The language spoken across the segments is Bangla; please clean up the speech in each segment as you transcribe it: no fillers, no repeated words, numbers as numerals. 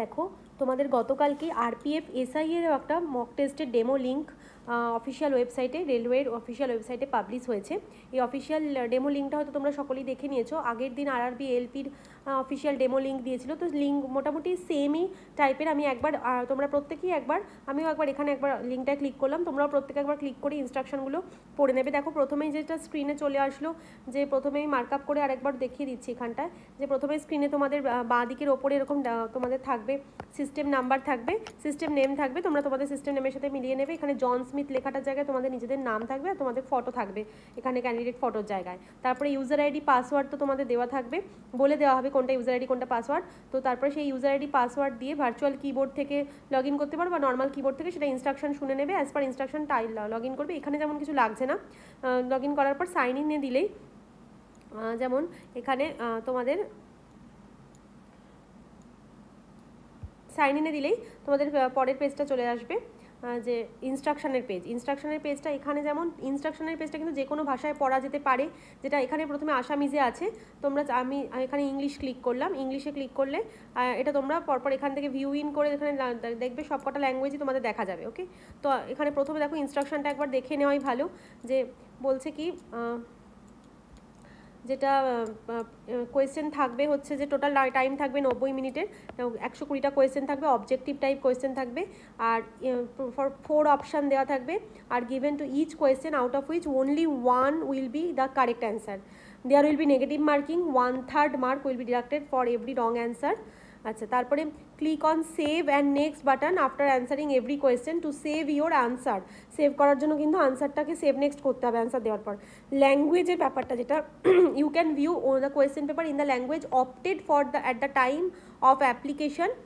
देखो तुम्हादेर गतकाल की आरपीएफ एसआई एर एकटा मक टेस्टेर डेमो लिंक अफिशियल वेबसाइटे रेलवेर अफिशियल वेबसाइटे पब्लिश होयेछे। ये अफिशियल डेमो लिंकटा होयतो तोमरा सकलेई देखे नियेछो। आगेर दिन आरआरबी एलपिर अफिशियल डेमो लिंक दियेछिलो, तो लिंक मोटामुटी सेम ही टाइपेर। आमी एकबार तोमरा प्रत्येकेई एकबार आमिओ एकबार एखाने एकबार लिंकटा क्लिक करलाम, तोमराओ प्रत्येके एकबार क्लिक करे इन्स्ट्राक्शनगुलो पढ़े नेबे। देखो प्रथमेई जेटा स्क्रिने चले आसलो, जे प्रथमेई मार्कआप करे आरेकबार देखिये दिच्छि एखानटाय। जे प्रथमेई स्क्रिने तोमादेर बाँ दिकेर ओपरे एरकम तोमादेर थाकबे सिस्टेम नम्बर थाकबे, सिस्टेम नेम थाकबे। तोमरा तोमादेर सिस्टेम नेमेर साथे मिलिये नेबे। एखाने जॉन स्मिथ लेखाटार जगह तोमादेर निजेदेर नाम थाकबे आर तोमादेर फोटो थाकबे एखाने कैंडिडेट फोटोर जगह। तारपरे यूजर आईडी पासवर्ड तो तोमादेर देवा थाकबे, बोले देवा होबे कोनटा यूजर आईडी कोनटा पासवर्ड। तो तारपरे सेई यूजर आईडी पासवर्ड दिये भार्चुअल कीबोर्ड थेके लगइन करते पारो बा नर्माल कीबोर्ड थेके, सेटा इन्स्ट्राक्शन शुने नेबे। एज पर इन्स्ट्राक्शन टाइल लगइन करबे। एखाने जेमन किछु लागछे ना, लगइन करार पर साइन इने दिलेई जेमन एखाने तोमादेर साइन इने दिलेई तोमादेर परेर पेजटा चले आसबे, जे इन्स्ट्राक्शनर पेज। इन्स्ट्राक्शनर पेजटा एखाने जेमन इन्स्ट्राक्शनर पेजटा किन्तु जे कोनो भाषाय पढ़ा जेते पारे, जेटा एखाने प्रथमे आसामिजे आछे। तोमरा आमि एखाने इंग्लिश क्लिक करलाम, इंग्लिशे क्लिक करले एटा तोमरा परपर एखान थेके भिउ इन करे एखाने देखबे, सबकटा लैंग्वेजई तोमादेर देखा जाबे। ओके, तो एखाने प्रथमे देखो इन्स्ट्राक्शनटा एकबार देखे नेওয়াই ভালো। जे बोलछे कि যেটা কোয়েশ্চেন থাকবে হচ্ছে যে টোটাল টাইম থাকবে 90 মিনিটের, 120টা কোয়েশ্চেন থাকবে, অবজেক্টিভ টাইপ কোয়েশ্চেন থাকবে। আর ফোর অপশন দেওয়া থাকবে, আর given to each question out of which only one will be the correct answer. There will be negative marking, 1/3 mark will be deducted for every wrong answer. আচ্ছা, তারপরে click on save and next button after answering every question to save your answer. Save করার জন্য কিন্তু আনসারটাকে সেভ নেক্সট করতে হবে অ্যান্সার দেওয়ার পর। ল্যাঙ্গুয়েজের ব্যাপারটা যেটা, you can view the question paper in the language opted for the at the time of application.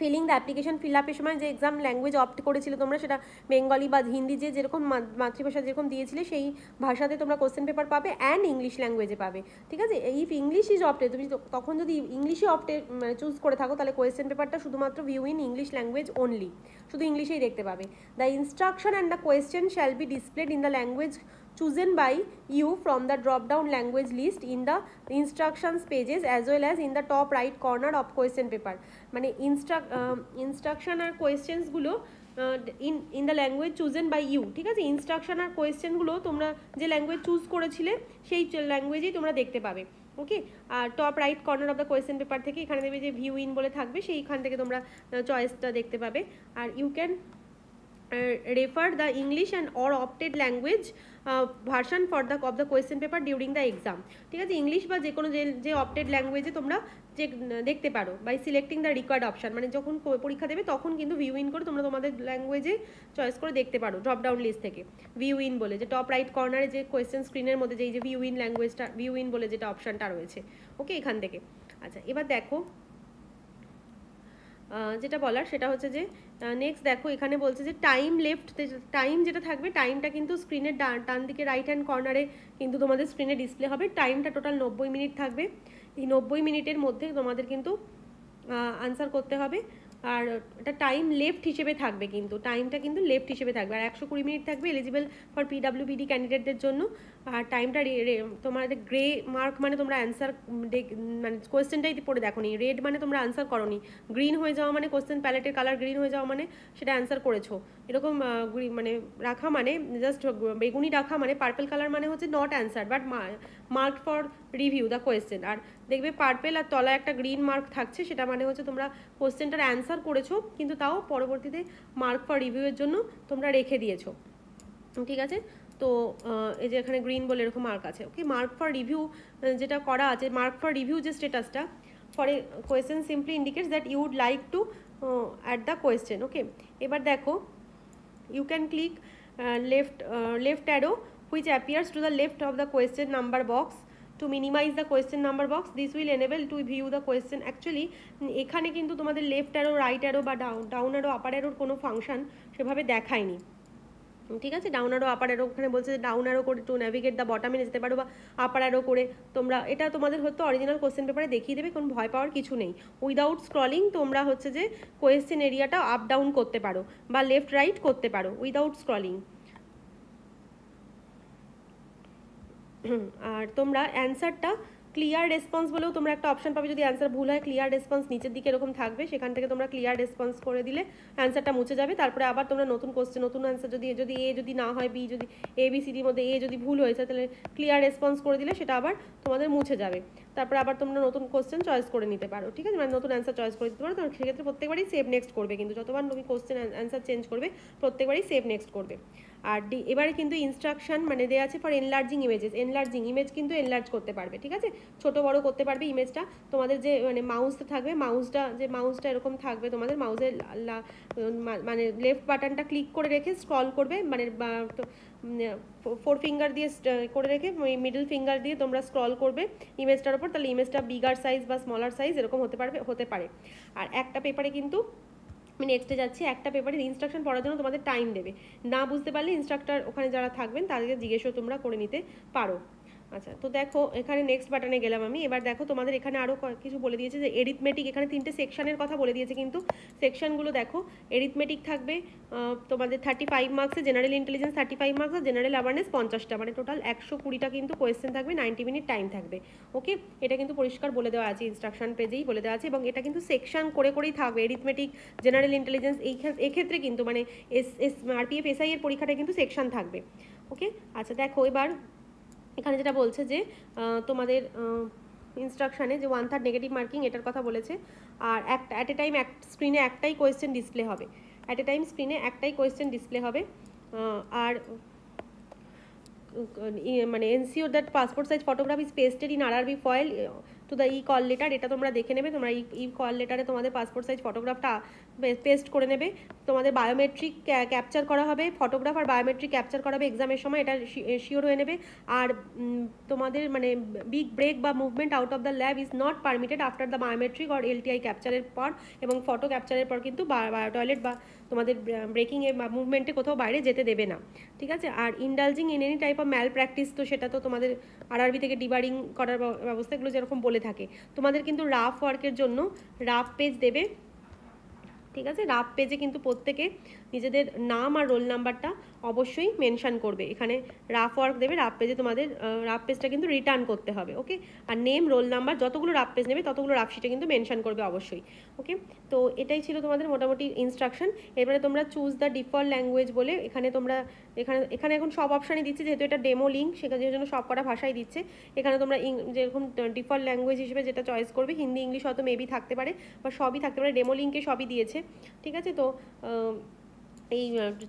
Filling the application fill আপের সময় যে এক্সাম ল্যাঙ্গুয়েজ অপ্ট করেছিলে তোমরা, সেটা বেঙ্গলি বা হিন্দি যে যেরকম মাতৃভাষা যেরকম দিয়েছিলে সেই ভাষাতে তোমরা কোশ্চেন পেপার পাবে, অ্যান্ড ইংলিশ ল্যাঙ্গুয়েজে পাবে। ঠিক আছে, ইফ ইংলিশ ইজ অপ্টেড, তুমি তখন যদি ইংলিশে অপ্টে চুজ করে থাকো তাহলে কোয়েশ্চেন পেপারটা শুধুমাত্র view in English language only, শুধু ইংলিশেই দেখতে পাবে। The instruction and the question shall be displayed in the language chosen by you from the drop down language list in the instructions pages as well as in the top right corner of question paper। মানে instruction আর questions গুলো in the language chosen by you। ঠিক আছে, instruction আর question গুলো তোমরা যে language choose করেছিলে সেই language-ই তোমরা দেখতে পাবে। ওকে, আর top right corner of the question paper থেকে এখানে দেবে যে ভিউ ইন বলে থাকবে, সেইখান থেকে তোমরা চয়েসটা দেখতে পাবে। আর you can refer the English and or opted language version for the of the question paper during the exam। ঠিক আছে, ইংলিশ বা যে কোনো যে অপটেড ল্যাঙ্গুয়েজে তোমরা যে দেখতে পারো by selecting the required option. মানে যখন পরীক্ষা দেবে তখন কিন্তু ভিউ ইন করে তোমরা তোমাদের ল্যাঙ্গুয়েজে চয়েস করে দেখতে পারো ড্রপ ডাউন লিস্ট থেকে। ভিউ ইন বলে যে টপ রাইট কর্নারে যে কোয়েশ্চেন স্ক্রিনের মধ্যে যেই যে ভিউ ইন ল্যাঙ্গুয়েজটা, ভিউ ইন বলে যেটা অপশানটা রয়েছে। ওকে, এখান থেকে। আচ্ছা, এবার দেখো যেটা বলার সেটা হচ্ছে যে নেক্সট দেখো এখানে বলছে যে টাইম লেফট, টাইম যেটা থাকবে টাইমটা কিন্তু স্ক্রিনের ডান দিকে রাইট হ্যান্ড কর্নারে কিন্তু তোমাদের স্ক্রিনে ডিসপ্লে হবে। টাইমটা টোটাল 90 মিনিট থাকবে। এই 90 মিনিটের মধ্যে তোমাদের কিন্তু আনসার করতে হবে। আর এটা টাইম লেফট হিসেবে থাকবে, কিন্তু টাইমটা কিন্তু লেফট হিসেবে থাকবে। আর 120 মিনিট থাকবে এলিজিবল ফর পিডাব্লিউবিডি ক্যান্ডিডেটদের জন্য। আর টাইমটা তোমাদের গ্রে মার্ক মানে তোমরা অ্যান্সার মানে কোয়েশ্চেনটাই পড়ে দেখো নি, রেড মানে তোমরা অ্যান্সার করো নি, গ্রিন হয়ে যাওয়া মানে কোয়েশ্চেন প্যালেটের কালার গ্রিন হয়ে যাওয়া মানে সেটা অ্যান্সার করেছো, এরকম মানে রাখা মানে জাস্ট বেগুনি রাখা মানে পার্পেল কালার মানে হচ্ছে not answer but mark for review the question. আর দেখবে পার্পেল আর তলায় একটা গ্রিন মার্ক থাকছে, সেটা মানে হচ্ছে তোমরা কোয়েশ্চেনটার অ্যান্সার করেছো কিন্তু তাও পরবর্তীতে মার্ক ফর রিভিউয়ের জন্য তোমরা রেখে দিয়েছো। ঠিক আছে, তো এই যে এখানে গ্রিন বলে এরকম মার্ক আছে। ওকে, মার্ক ফর রিভিউ যেটা করা আছে, মার্ক ফর রিভিউ যে স্ট্যাটাসটা for a question simply indicates that you would like to at the question. Okay, এবার দেখো you can click left arrow which appears to the left of the question number box to minimize the question number box, this will enable to view the question। actually এখানে কিন্তু তোমাদের লেফট অ্যারো রাইট অ্যারো বা ডাউন অ্যারো আপার অ্যারোর কোনো ফাংশন সেভাবে দেখায়নি। ঠিক আছে, ডাউন অ্যারো আপার অ্যারো ওখানে বলছে যে ডাউন অ্যারো করে টু নেভিগেট দ্য বটমে যেতে পারো বা আপার অ্যারো করে তোমরা, এটা তোমাদের হয়তো অরিজিনাল কোয়েশ্চেন পেপারে দেখিয়ে দেবে, কোনো ভয় পাওয়ার কিছু নেই। উইদাউট স্ক্রলিং তোমরা হচ্ছে যে কোয়েশ্চেন এরিয়াটা আপ ডাউন করতে পারো বা লেফট রাইট করতে পারো উইদাউট স্ক্রলিং। আর তোমরা অ্যান্সারটা ক্লিয়ার রেসপন্স বলেও তোমরা একটা অপশন পাবে, যদি অ্যান্সার ভুল হয় ক্লিয়ার রেসপন্স নিচের দিকে এরকম থাকবে, সেখান থেকে তোমরা ক্লিয়ার রেসপন্স করে দিলে অ্যান্সারটা মুছে যাবে। তারপরে আবার তোমরা নতুন কোশ্চেন নতুন অ্যান্সার যদি এ যদি না হয় বি, যদি এ বি সিডির মধ্যে এ যদি ভুল হয়েছে তাহলে ক্লিয়ার রেসপন্স করে দিলে সেটা আবার তোমাদের মুছে যাবে। তারপরে আবার তোমরা নতুন কোশ্চেন চয়েস করে নিতে পারো, ঠিক আছে, মানে নতুন অ্যান্সার চয়েস করে দিতে পারো। তো সেক্ষেত্রে প্রত্যেকবারই সেভ নেক্সট করবে, কিন্তু যতবার তুমি কোশ্চেন অ্যান্সার চেঞ্জ করবে প্রত্যেকবারই সেভ নেক্সট করবে। আর ডি এবারে কিন্তু ইনস্ট্রাকশন মানে দেওয়া আছে for enlarging images, enlarging image কিন্তু এনলার্জ করতে পারবে, ঠিক আছে, ছোটো বড়ো করতে পারবে ইমেজটা। তোমাদের যে মানে মাউসটা থাকবে, মাউসটা এরকম থাকবে তোমাদের, মাউসের মানে লেফট বাটনটা ক্লিক করে রেখে স্ক্রল করবে, মানে ফোর ফিঙ্গার দিয়ে করে রেখে মিডল ফিঙ্গার দিয়ে তোমরা স্ক্রল করবে ইমেজটার ওপর, তাহলে ইমেজটা বিগার সাইজ বা স্মলার সাইজ এরকম হতে পারে। আর একটা পেপারে কিন্তু আমি নেক্সটে যাচ্ছি, একটা পেপারে ইনস্ট্রাকশন পড়ার জন্য তোমাদের টাইম দেবে, না বুঝতে পারলে ইনস্ট্রাক্টর ওখানে যারা থাকবেন তাদেরকে জিজ্ঞেসও তোমরা করে নিতে পারো। আচ্ছা, তো দেখো এখানে নেক্সট বাটনে গেলাম আমি। এবার দেখো তোমাদের এখানে আরও কিছু বলে দিয়েছে যে এরিথমেটিক, এখানে তিনটে সেকশানের কথা বলে দিয়েছে, কিন্তু সেকশানগুলো দেখো এরিথমেটিক থাকবে তোমাদের 35 মার্কসে, general intelligence 35 marks, general awareness 50টা, মানে টোটাল 120টা কিন্তু কোয়েশ্চেন থাকবে, 90 মিনিট টাইম থাকবে। ওকে, এটা কিন্তু পরিষ্কার বলে দেওয়া আছে ইনস্ট্রাকশন পেজেই বলে দেওয়া আছে, এবং এটা কিন্তু সেকশান করেই থাকবে, এরিথমেটিক জেনারেল ইন্টেলিজেন্স এক্ষেত্রে কিন্তু মানে RPF SI এর পরীক্ষাটা কিন্তু সেকশান থাকবে। ওকে, আচ্ছা দেখো এবার এখানে যেটা বলছে যে তোমাদের ইনস্ট্রাকশানে যে 1/3 নেগেটিভ মার্কিং এটার কথা বলেছে, আর অ্যাট এ টাইম স্ক্রিনে একটাই কোয়েশ্চেন ডিসপ্লে হবে, অ্যাট এ টাইম স্ক্রিনে একটাই কোয়েশ্চেন ডিসপ্লে হবে। আর মানে ensure that passport size photograph is pasted in RRB foil to the e call letter, এটা তোমরা দেখে নেবে, তোমরা ই কল লেটারে তোমাদের পাসপোর্ট সাইজ ফটোগ্রাফটা পেস্ট করে নেবে। তোমাদের বায়োমেট্রিক ক্যাপচার করা হবে, ফটোগ্রাফ আর বায়োমেট্রিক ক্যাপচার করা হবে এক্সামের সময়, এটা শিওর হয়ে নেবে। আর তোমাদের মানে বিগ ব্রেক বা movement out of the lab is not permitted after the biometric or LTI ক্যাপচারের পর এবং ফটো ক্যাপচারের পর কিন্তু বায়ো টয়লেট বা তোমাদের ব্রেকিংয়ে বা মুভমেন্টে কোথাও বাইরে যেতে দেবে না, ঠিক আছে। আর indulging in any type of malpractice, তো সেটা তো তোমাদের RRB থেকে ডিবারিং করার ব্যবস্থাগুলো যেরকম বলে থাকে। তোমাদের কিন্তু রাফ ওয়ার্কের জন্য রাফ পেজ দেবে, ঠিক আছে, রাফ পেজে কিন্তু প্রত্যেকে নিজেদের নাম আর রোল নাম্বারটা অবশ্যই মেনশান করবে, এখানে রাফ ওয়ার্ক দেবে, রাফ পেজে তোমাদের রাফ পেজটা কিন্তু রিটার্ন করতে হবে। ওকে, আর নেম রোল নাম্বার যতগুলো রাফ পেজ নেবে ততগুলো রাফ শিটে কিন্তু মেনশান করবে অবশ্যই। ওকে, তো এটাই ছিল তোমাদের মোটামুটি ইনস্ট্রাকশন। এবারে তোমরা চুজ দ্য ডিফল্ট ল্যাঙ্গুয়েজ বলে এখানে তোমরা এখানে এখন সব অপশানই দিচ্ছে, যেহেতু এটা ডেমো লিঙ্ক সেখানের জন্য সব কটা ভাষাই দিচ্ছে। এখানে তোমরা যেরকম ডিফল্ট ল্যাঙ্গুয়েজ হিসেবে যেটা চয়েস করবে, হিন্দি ইংলিশ হয়তো মেবি থাকতে পারে বা সবই থাকতে পারে, ডেমো লিঙ্কে সবই দিয়েছে, ঠিক আছে। তো এই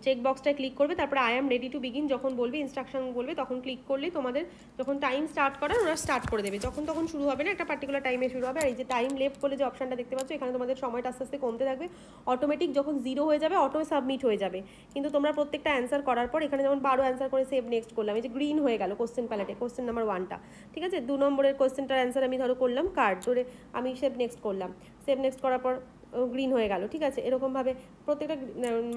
চেক বক্সটা ক্লিক করবে, তারপরে I am ready to begin যখন বলবে, ইনস্ট্রাকশন বলবে তখন ক্লিক করলে তোমাদের যখন টাইম স্টার্ট করার ওরা স্টার্ট করে দেবে, যখন তখন শুরু হবে না, একটা পার্টিকুলার টাইমে শুরু হবে। আর এই যে টাইম লেফট বলে যে অপশানটা দেখতে পাচ্ছ, এখানে তোমাদের সময়টা আস্তে আস্তে কমতে থাকবে, অটোমেটিক যখন 0 হয়ে যাবে অটো সাবমিট হয়ে যাবে। কিন্তু তোমরা প্রত্যেকটা অ্যান্সার করার পর এখানে যেমন 12 অ্যান্সার করে সেভ নেক্সট করলাম, এই যে গ্রিন হয়ে গেল কোশ্চেন প্যালেটে কোশ্চেন নাম্বার 1টা, ঠিক আছে। 2 নম্বরের কোশ্চেনটার অ্যান্সার আমি ধরো করলাম কার্ড ধরে আমি সেভ নেক্সট করলাম, সেভ নেক্সট করার পর গ্রিন হয়ে গেল, ঠিক আছে। এরকমভাবে প্রত্যেকটা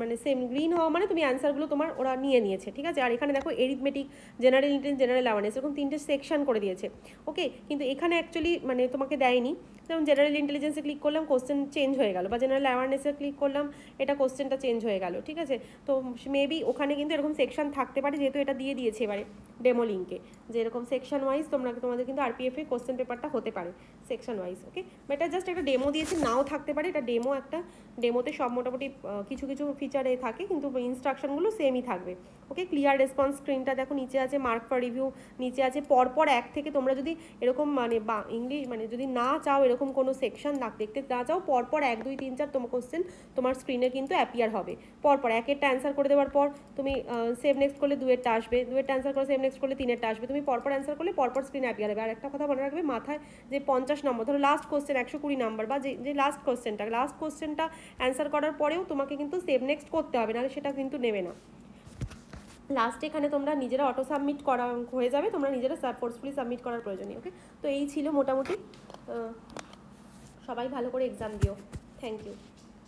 মানে সেম গ্রিন হওয়া মানে তুমি অ্যান্সারগুলো তোমার ওরা নিয়ে নিয়েছে, ঠিক আছে। আর এখানে দেখো arithmetic general intelligence general awareness এরকম 3টে সেকশন করে দিয়েছে। ওকে, কিন্তু এখানে অ্যাকচুয়ালি মানে তোমাকে দেয়নি, যেমন জেনারেল ইন্টেলিজেন্সে ক্লিক করলাম কোশ্চেন চেঞ্জ হয়ে গেল, বা জেনারেল অ্যাওয়ারনেসে ক্লিক করলাম এটা কোশ্চেনটা চেঞ্জ হয়ে গেল, ঠিক আছে। তো মেবি ওখানে কিন্তু এরকম সেকশন থাকতে পারে, যেহেতু এটা দিয়ে দিয়েছে এবারে ডেমো লিঙ্কে যে এরকম সেকশন ওয়াইজ তোমাদের কিন্তু RPF এর কোশ্চেন পেপারটা হতে পারে সেকশন ওয়াইজ। ওকে, এটা জাস্ট একটা ডেমো দিয়েছে, নাও থাকতে পারে, এটা ডেমো, একটা ডেমোতে সব মোটামুটি কিছু কিছু ফিচারে থাকে কিন্তু ইনস্ট্রাকশনগুলো সেমই থাকবে। ওকে, ক্লিয়ার রেসপন্স স্ক্রিনটা দেখো নিচে আছে, মার্ক ফর রিভিউ নিচে আছে, পরপর এক থেকে তোমরা যদি এরকম মানে বা ইংলিশ মানে যদি না চাও এরকম কোনো সেকশন দেখতে না চাও, পরপর 1 2 3 4 তোমার কোশ্চেন তোমার স্ক্রিনে কিন্তু অ্যাপিয়ার হবে পরপর, একেরটা অ্যান্সার করে দেওয়ার পর তুমি সেভ নেক্সট করলে 2এরটা আসবে, 2এরটা অ্যান্সার করে সেভ নেক্সট করলে 3এরটা আসবে, তুমি পরপর অ্যান্সার করলে পরপর স্ক্রিনে অ্যাপিয়ার হবে। আর একটা কথা মনে রাখবে মাথায়, যে 50 নম্বর ধরো লাস্ট কোশ্চেন 120 নাম্বার বা যে লাস্ট কোশ্চেনটা অ্যান্সার করার পরেও তোমাকে কিন্তু সেভ নেক্সট করতে হবে, নাহলে সেটা কিন্তু নেবে না। লাস্টে এখানে তোমরা নিজেরা অটো সাবমিট করা হয়ে যাবে, তোমরা নিজেরা ফোর্সফুলি সাবমিট করার প্রয়োজন নেই। ওকে, তো এই ছিল মোটামুটি। সবাই ভালো করে এক্সাম দিও, থ্যাংক ইউ।